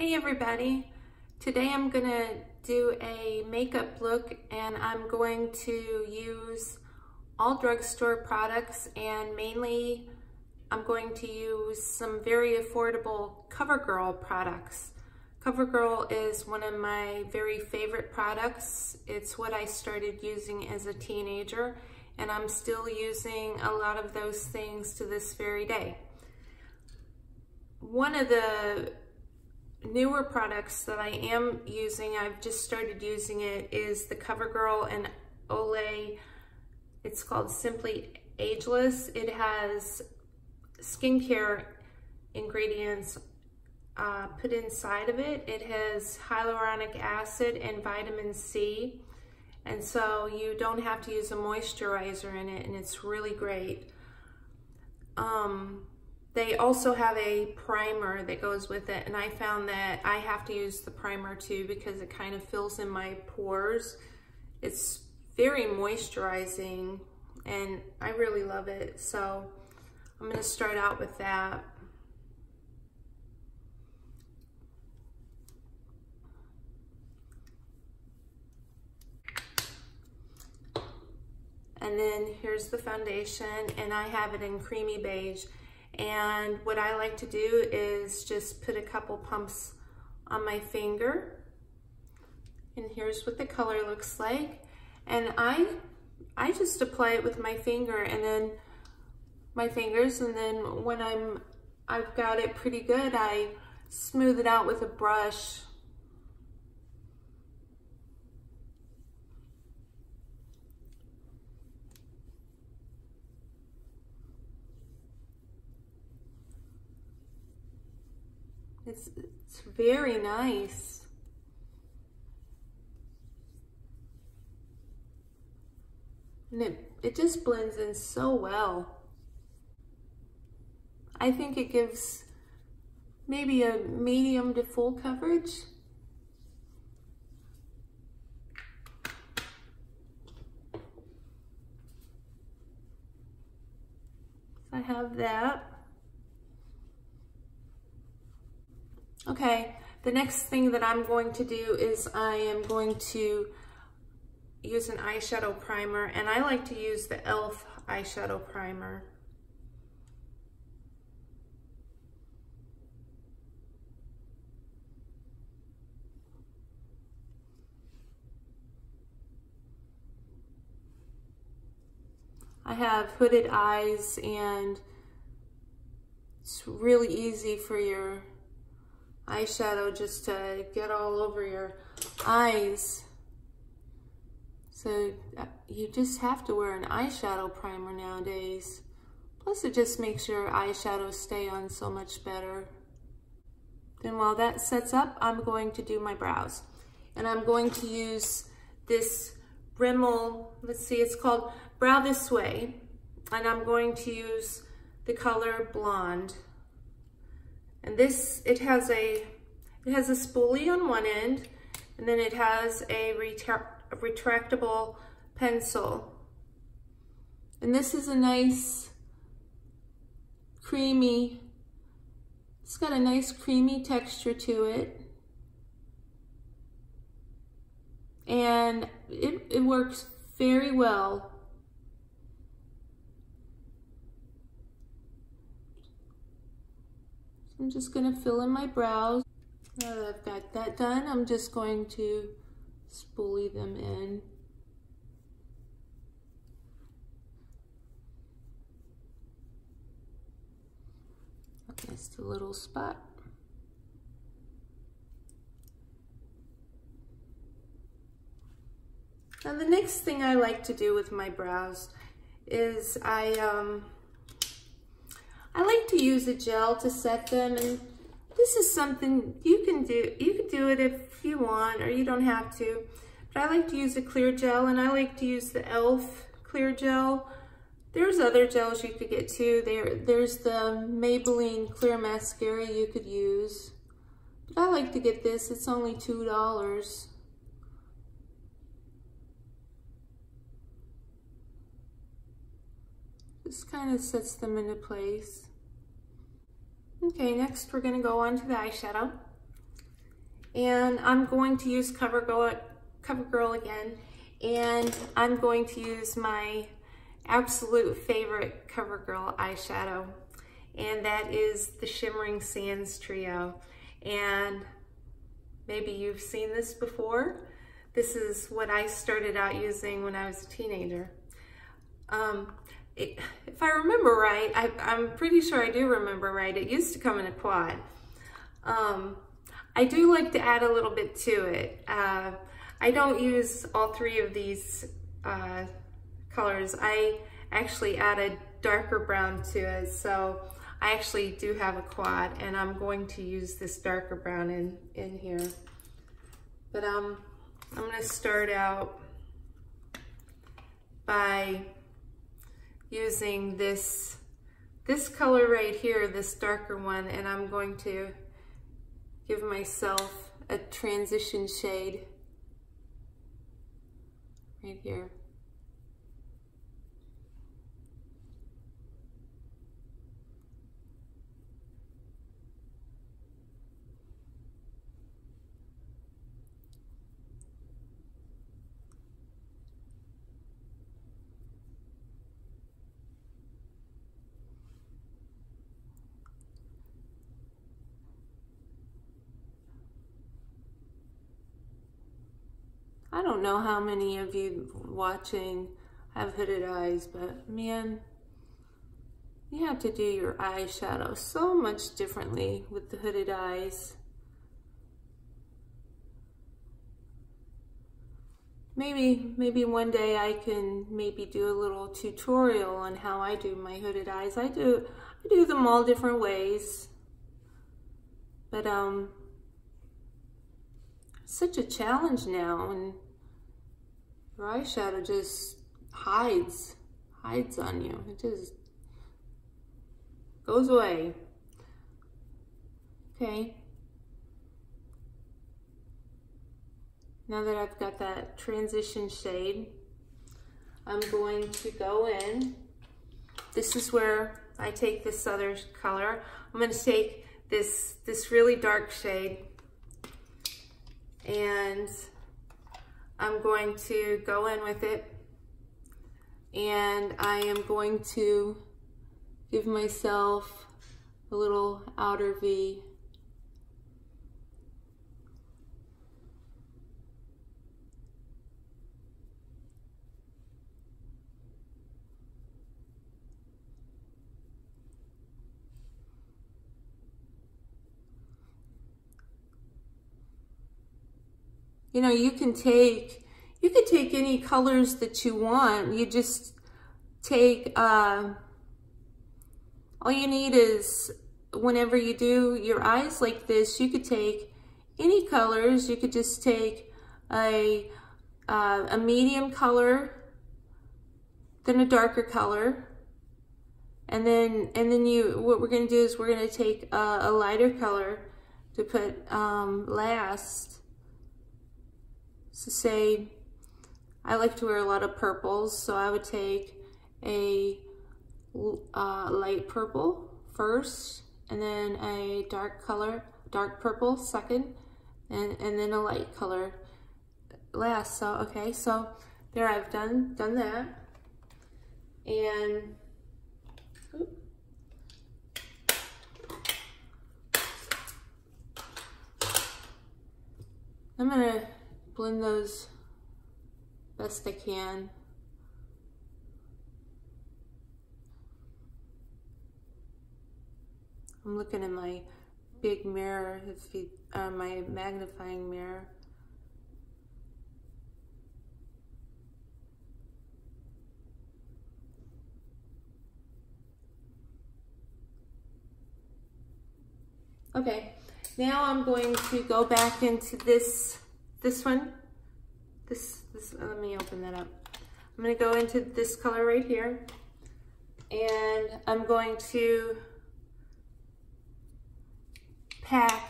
Hey everybody, today I'm gonna do a makeup look and I'm going to use all drugstore products and mainly I'm going to use some very affordable CoverGirl products. CoverGirl is one of my very favorite products. It's what I started using as a teenager and I'm still using a lot of those things to this very day. One of the newer products that I am using, I've just started using it, is the CoverGirl and Olay. It's called Simply Ageless. It has skincare ingredients put inside of it. It has hyaluronic acid and vitamin C, and so you don't have to use a moisturizer in it, and it's really great. They also have a primer that goes with it, and I found that I have to use the primer too because it kind of fills in my pores. It's very moisturizing and I really love it. So I'm going to start out with that. And then here's the foundation, and I have it in creamy beige. And what I like to do is just put a couple pumps on my finger. And here's what the color looks like. And I just apply it with my finger and then my fingers. And then when I've got it pretty good, I smooth it out with a brush. It's very nice. And it just blends in so well. I think it gives maybe a medium to full coverage. So I have that. Okay, the next thing that I'm going to do is I am going to use an eyeshadow primer, and I like to use the e.l.f. eyeshadow primer. I have hooded eyes and it's really easy for your eyeshadow just to get all over your eyes. So you just have to wear an eyeshadow primer nowadays. Plus it just makes your eyeshadow stay on so much better. Then while that sets up, I'm going to do my brows. And I'm going to use this Rimmel, let's see, it's called Brow This Way. And I'm going to use the color Blonde. And this, it has a spoolie on one end, and then it has a retractable pencil. And this is a nice creamy, it's got a nice creamy texture to it. And it works very well. I'm just gonna fill in my brows. Now that I've got that done, I'm just going to spoolie them in. Just a little spot. Now the next thing I like to do with my brows is I like to use a gel to set them, and this is something you can do. You can do it if you want, or you don't have to. But I like to use a clear gel, and I like to use the e.l.f. clear gel. There's other gels you could get too. There's the Maybelline clear mascara you could use. But I like to get this, it's only $2. Just kind of sets them into place. Okay, next we're gonna go on to the eyeshadow. And I'm going to use CoverGirl again. And I'm going to use my absolute favorite CoverGirl eyeshadow. And that is the Shimmering Sands Trio. And maybe you've seen this before. This is what I started out using when I was a teenager. If I remember right, I'm pretty sure I do remember right, it used to come in a quad. I do like to add a little bit to it. I don't use all three of these colors. I actually add a darker brown to it, so I actually do have a quad, and I'm going to use this darker brown in here. But I'm going to start out by using this color right here, this darker one, and I'm going to give myself a transition shade right here. I don't know how many of you watching have hooded eyes, but man, you have to do your eyeshadow so much differently with the hooded eyes. Maybe one day I can do a little tutorial on how I do my hooded eyes. I do them all different ways, but it's such a challenge now, and your eyeshadow just hides on you. It just goes away. Okay. Now that I've got that transition shade, I'm going to go in. This is where I take this other color. I'm going to take this really dark shade, and I'm going to go in with it, and I am going to give myself a little outer V. You know, you could take any colors that you want. You just take, all you need is, whenever you do your eyes like this, you could take any colors. You could just take a medium color, then a darker color, and then what we're gonna do is we're gonna take a lighter color to put last. So say, I like to wear a lot of purples, so I would take a light purple first, and then a dark purple second, and then a light color last. So, okay, so there, I've done that. And, oops. I'm gonna blend those best I can. I'm looking in my big mirror, my magnifying mirror. Okay, now I'm going to go back into this one, let me open that up. I'm gonna go into this color right here, and I'm going to pack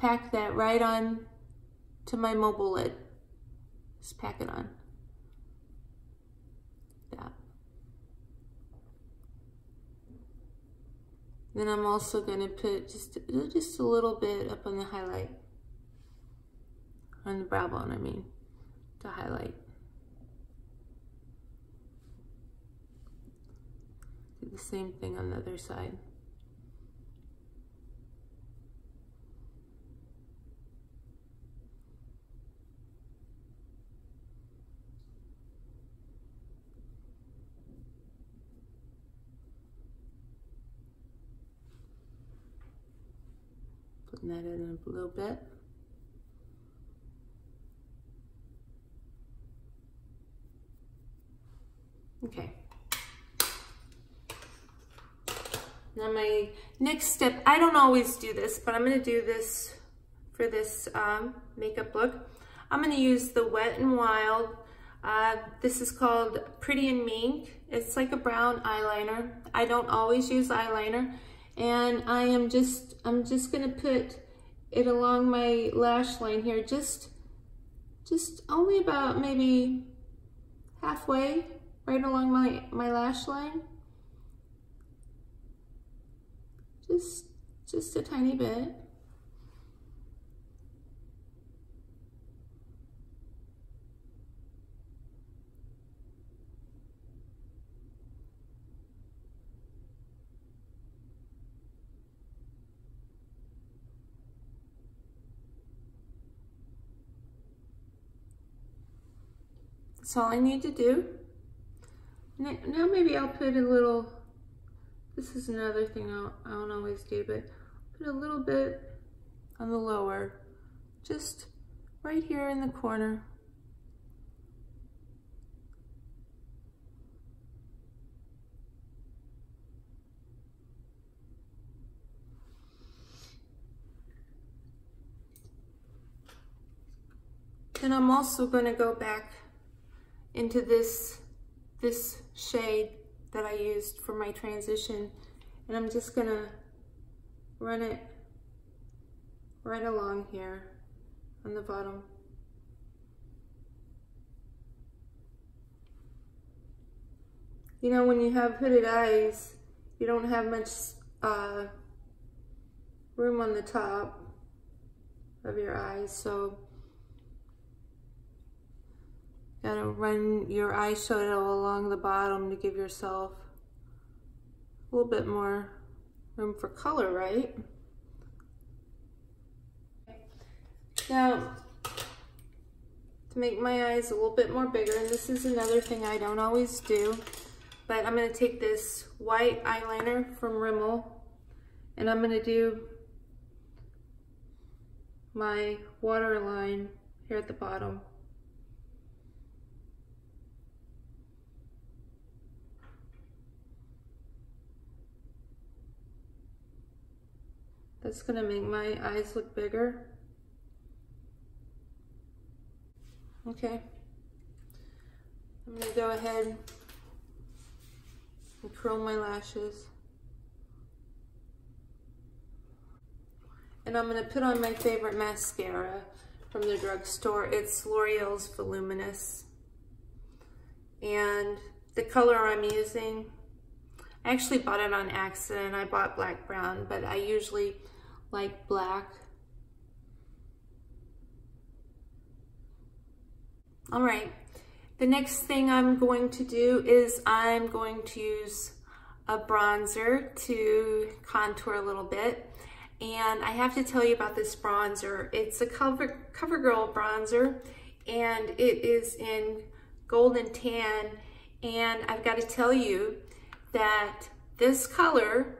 that right on to my mobile lid. Just pack it on. That. Then I'm also going to put just a little bit up on the highlight. On the brow bone, I mean, to highlight. Do the same thing on the other side. Putting that in a little bit. Okay. Now my next step, I don't always do this, but I'm going to do this for this makeup look. I'm going to use the Wet n Wild. This is called Pretty in Mink. It's like a brown eyeliner. I don't always use eyeliner. And I'm just going to put it along my lash line here, just only about maybe halfway, right along my lash line. Just a tiny bit. That's all I need to do. Now maybe I'll put a little, this is another thing I don't always do, but put a little bit on the lower, just right here in the corner. Then I'm also going to go back into this shade that I used for my transition, and I'm just gonna run it right along here on the bottom. You know, when you have hooded eyes, you don't have much room on the top of your eyes, so gotta run your eyeshadow along the bottom to give yourself a little bit more room for color, right? Now, to make my eyes a little bit more bigger, and this is another thing I don't always do, but I'm gonna take this white eyeliner from Rimmel, and I'm gonna do my waterline here at the bottom. That's gonna make my eyes look bigger. Okay. I'm gonna go ahead and curl my lashes. And I'm gonna put on my favorite mascara from the drugstore. It's L'Oréal's Voluminous. And the color I'm using, I actually bought it on accident. I bought black brown, but I usually like black. All right, the next thing I'm going to do is I'm going to use a bronzer to contour a little bit. And I have to tell you about this bronzer. It's a CoverGirl bronzer, and it is in gold and tan. And I've got to tell you that this color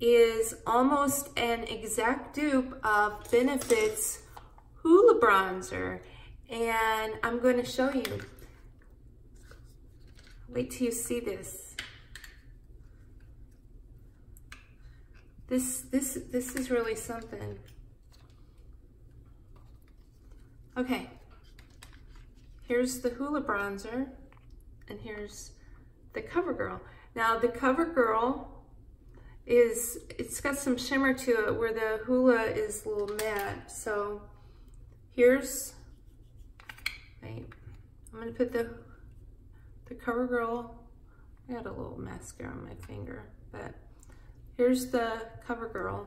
is almost an exact dupe of Benefit's Hoola bronzer, and I'm going to show you. Wait till you see this. This is really something. Okay, here's the Hoola bronzer, and here's the CoverGirl. Now the CoverGirl it's got some shimmer to it, where the Hoola is a little matte. So here's, wait, I'm gonna put the CoverGirl, I got a little mascara on my finger, but Here's the CoverGirl.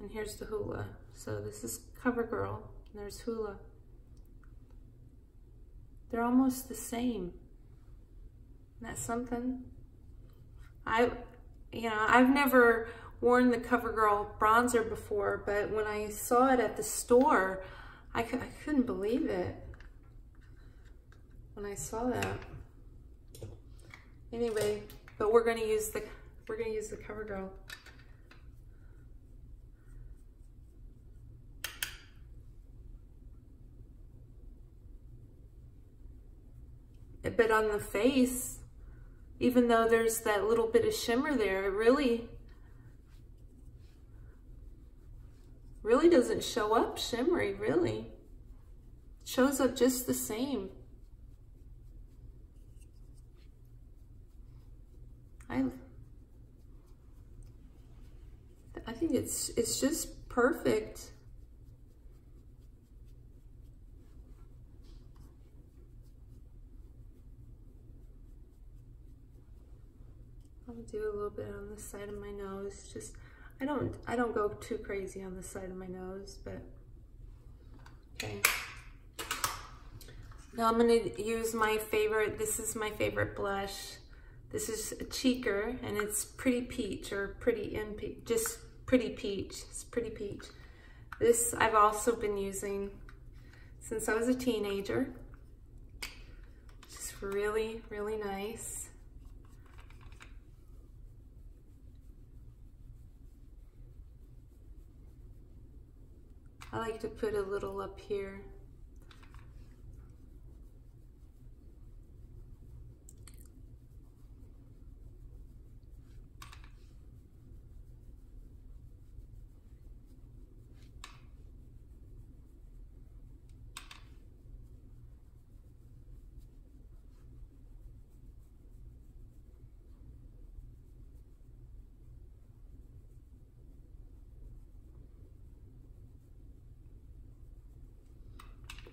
And here's the Hoola. So this is CoverGirl, and there's Hoola. They're almost the same. That's something. I've never worn the CoverGirl bronzer before, but when I saw it at the store, I couldn't believe it when I saw that. Anyway, but we're gonna use the CoverGirl. But on the face, even though there's that little bit of shimmer there, it really doesn't show up shimmery, really. It shows up just the same. I think it's just perfect. I'll do a little bit on the side of my nose. Just I don't go too crazy on the side of my nose, but okay. Now I'm gonna use my favorite. This is my favorite blush. This is a cheeker, and it's Pretty Peach, or Pretty in Pink, just Pretty Peach. It's Pretty Peach. This I've also been using since I was a teenager. Just really, really nice. I like to put a little up here.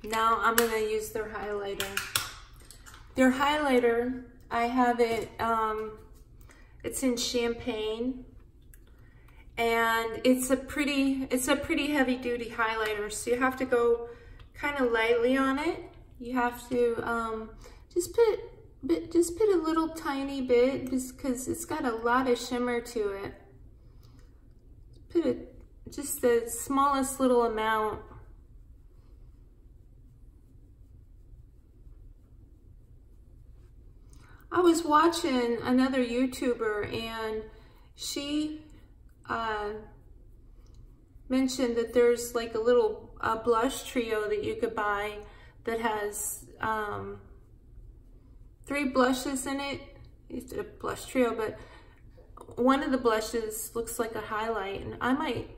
Now I'm gonna use their highlighter. Their highlighter, I have it, it's in Champagne, and it's a pretty heavy duty highlighter, so you have to go kind of lightly on it. You have to just put a little tiny bit, just because it's got a lot of shimmer to it. Put it just the smallest little amount. I was watching another YouTuber, and she mentioned that there's like a little blush trio that you could buy that has 3 blushes in it. It's a blush trio, but one of the blushes looks like a highlight, and I might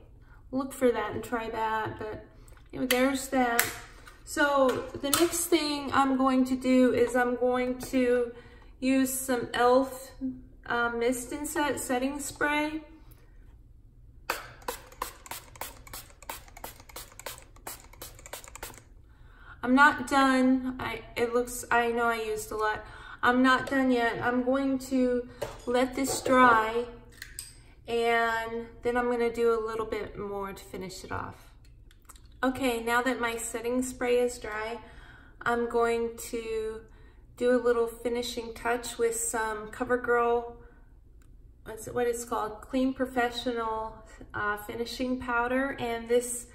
look for that and try that, but anyway, there's that. So the next thing I'm going to do is I'm going to use some e.l.f. Mist and setting spray. I'm not done. I know I used a lot. I'm not done yet. I'm going to let this dry, and then I'm gonna do a little bit more to finish it off. Okay, now that my setting spray is dry, I'm going to do a little finishing touch with some CoverGirl, what it's called, Clean Professional Finishing Powder, and this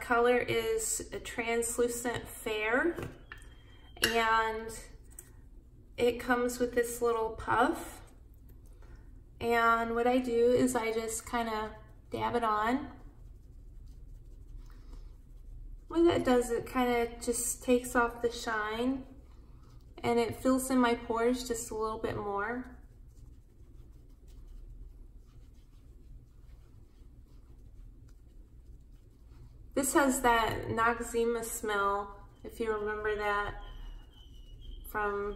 color is a Translucent Fair, and it comes with this little puff, and what I do is I just kind of dab it on. What that does, it kind of just takes off the shine, and it fills in my pores just a little bit more. This has that Noxzema smell, if you remember that from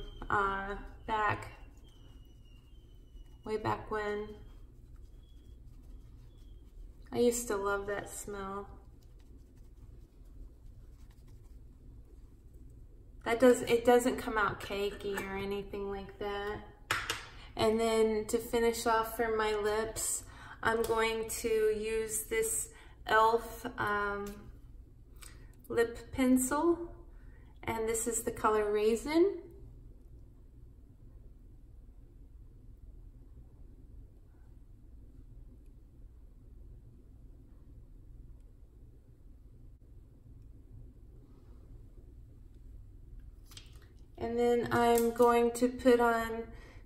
way back when. I used to love that smell. It doesn't come out cakey or anything like that. And then to finish off for my lips, I'm going to use this e.l.f. Lip pencil, and this is the color Raisin. And then I'm going to put on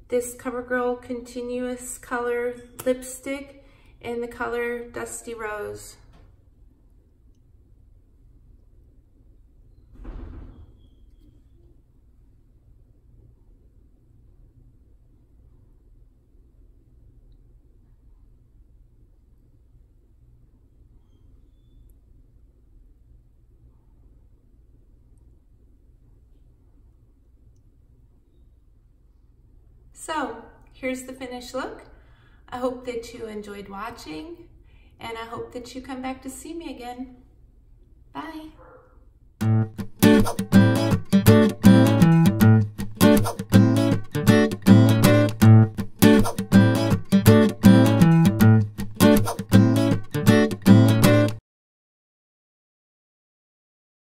this CoverGirl Continuous Color Lipstick in the color Dusty Rose. So here's the finished look. I hope that you enjoyed watching, and I hope that you come back to see me again. Bye.